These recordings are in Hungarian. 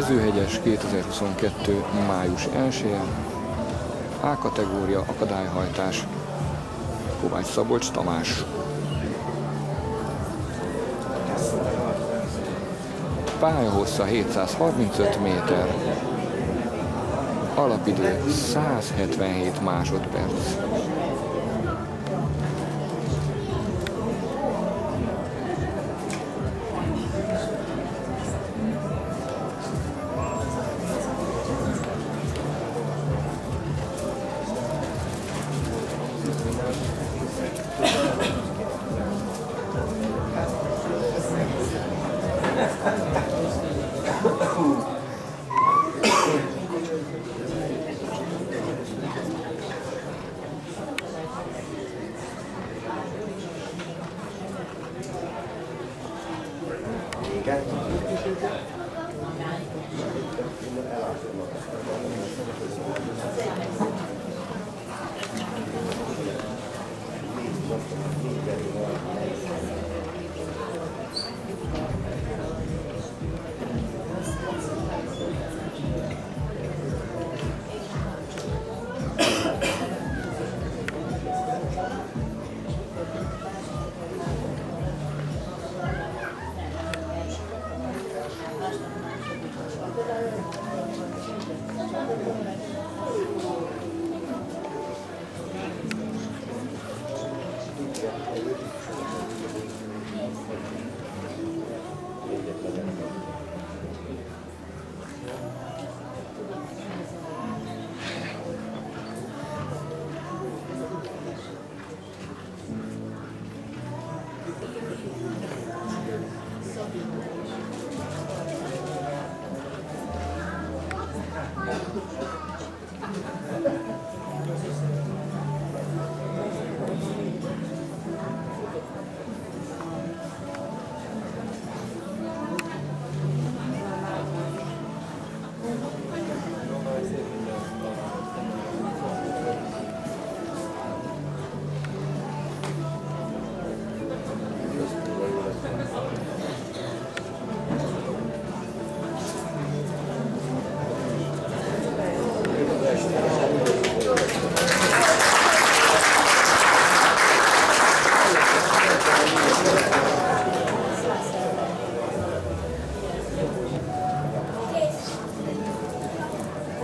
Mezőhegyes 2022. május 1-e, A kategória akadályhajtás, Kovács Szabolcs Tamás. Pálya hossza 735 méter, alapidő 177 másodperc.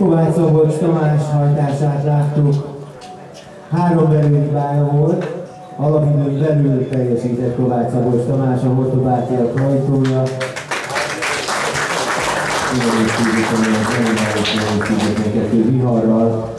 Kovács Szabolcs Tamás hajtását láttuk, 3 belügyi pálya volt, alapidőn belül teljesített Kovács Szabolcs Tamás, a Hortobágyiak hajtója. Nagyon szívesen, hogy a viharral.